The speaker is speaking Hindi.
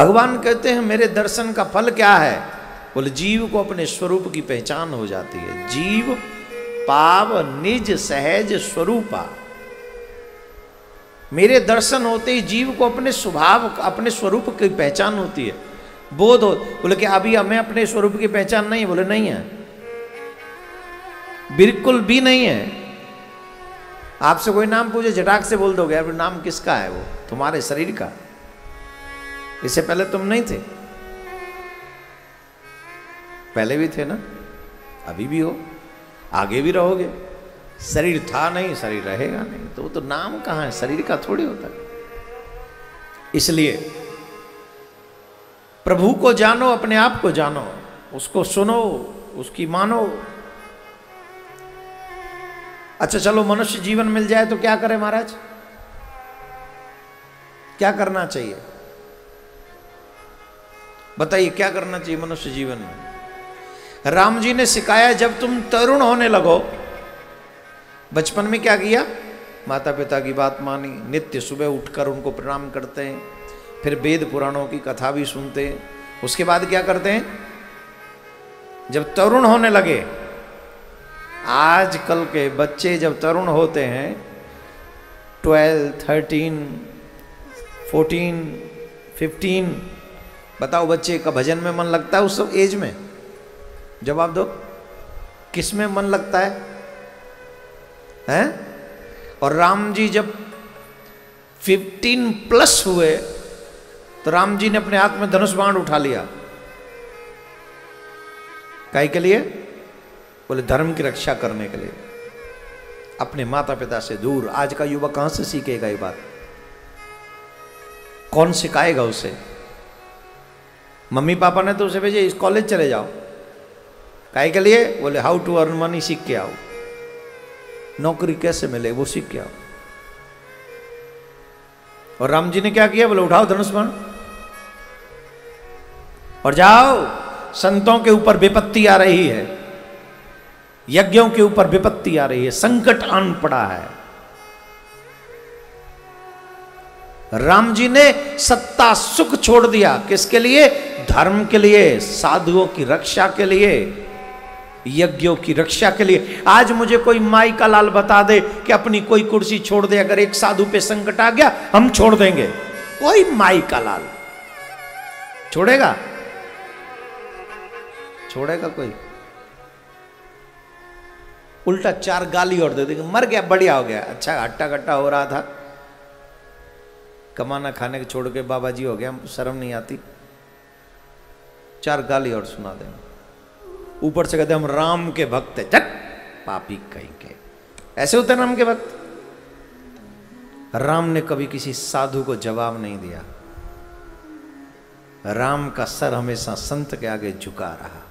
भगवान कहते हैं मेरे दर्शन का फल क्या है? बोले जीव को अपने स्वरूप की पहचान हो जाती है। जीव पाव निज सहज स्वरूपा। मेरे दर्शन होते ही जीव को अपने स्वभाव अपने स्वरूप की पहचान होती है, बोध हो। बोले कि अभी हमें अपने स्वरूप की पहचान नहीं है। बोले नहीं है, बिल्कुल भी नहीं है। आपसे कोई नाम पूछे झटाक से बोल दोगे यार नाम किसका है? वो तुम्हारे शरीर का, इससे पहले तुम नहीं थे। पहले भी थे ना, अभी भी हो, आगे भी रहोगे। शरीर था नहीं, शरीर रहेगा नहीं, तो वो तो नाम कहाँ है, शरीर का थोड़ी होता है। इसलिए प्रभु को जानो, अपने आप को जानो, उसको सुनो, उसकी मानो। अच्छा चलो मनुष्य जीवन मिल जाए तो क्या करें महाराज, क्या करना चाहिए? बताइए क्या करना चाहिए मनुष्य जीवन में? राम जी ने सिखाया जब तुम तरुण होने लगो। बचपन में क्या किया? माता पिता की बात मानी, नित्य सुबह उठकर उनको प्रणाम करते हैं, फिर वेद पुराणों की कथा भी सुनते हैं। उसके बाद क्या करते हैं? जब तरुण होने लगे, आजकल के बच्चे जब तरुण होते हैं 12, 13, 14, 15, बताओ बच्चे का भजन में मन लगता है उस सब एज में? जवाब दो, किस में मन लगता है? हैं? और राम जी जब 15+ हुए तो राम जी ने अपने हाथ में धनुष बाण उठा लिया। काहे के लिए? बोले धर्म की रक्षा करने के लिए, अपने माता पिता से दूर। आज का युवा कहां से सीखेगा ये बात? कौन सिखाएगा उसे? मम्मी पापा ने तो उसे भेजे इस कॉलेज चले जाओ। काहे के लिए? बोले हाउ टू अर्न मनी सीख के आओ, नौकरी कैसे मिले वो सीख के आओ। और राम जी ने क्या किया? बोले उठाओ धनुष बाण और जाओ। संतों के ऊपर विपत्ति आ रही है, यज्ञों के ऊपर विपत्ति आ रही है, संकट आन पड़ा है। राम जी ने सत्ता सुख छोड़ दिया, किसके लिए? धर्म के लिए, साधुओं की रक्षा के लिए, यज्ञों की रक्षा के लिए। आज मुझे कोई माई का लाल बता दे कि अपनी कोई कुर्सी छोड़ दे, अगर एक साधु पे संकट आ गया हम छोड़ देंगे, कोई माई का लाल छोड़ेगा? छोड़ेगा कोई? उल्टा 4 गाली और दे देंगे, मर गया बढ़िया हो गया, अच्छा हट्टा कट्टा हो रहा था, कमाना खाने के छोड़ के बाबा जी हो गया, शर्म नहीं आती, 4 गाली और सुना देंगे। ऊपर से कहते हम राम के भक्त है, चट पापी कहीं के। ऐसे होते राम के भक्त। राम ने कभी किसी साधु को जवाब नहीं दिया, राम का सर हमेशा संत के आगे झुका रहा।